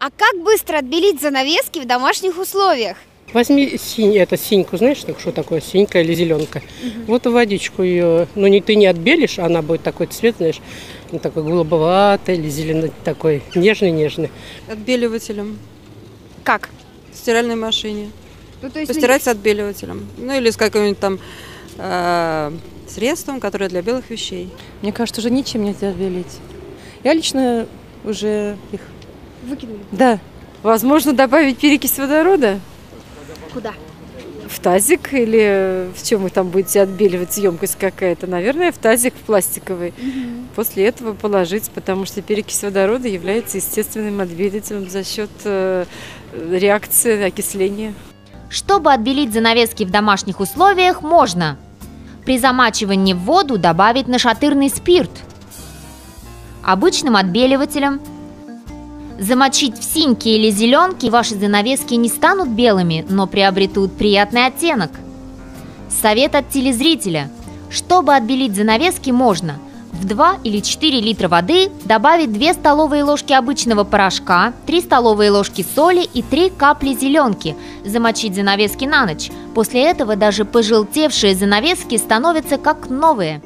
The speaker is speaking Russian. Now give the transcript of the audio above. А как быстро отбелить занавески в домашних условиях? Возьми синь, это синьку, знаешь, что такое синька или зеленка? Вот водичку ее, ну не ты не отбелишь, она будет такой цвет, знаешь, такой голубоватый или зеленый, такой нежный-нежный. Отбеливателем. Как? В стиральной машине. Ну, то есть постирать с отбеливателем. Ну или с каким-нибудь там средством, которое для белых вещей. Мне кажется, уже ничем нельзя отбелить. Я лично уже их выкинула. Да. Возможно, добавить перекись водорода. Куда? В тазик или в чем вы там будете отбеливать, емкость какая-то? Наверное, в тазик, в пластиковый. После этого положить, потому что перекись водорода является естественным отбелителем за счет реакции окисления. Чтобы отбелить занавески в домашних условиях, можно при замачивании в воду добавить нашатырный спирт обычным отбеливателем, замочить в синьке или зеленке, ваши занавески не станут белыми, но приобретут приятный оттенок. Совет от телезрителя. Чтобы отбелить занавески, можно в 2 или 4 литра воды добавить 2 столовые ложки обычного порошка, 3 столовые ложки соли и 3 капли зеленки, замочить занавески на ночь. После этого даже пожелтевшие занавески становятся как новые.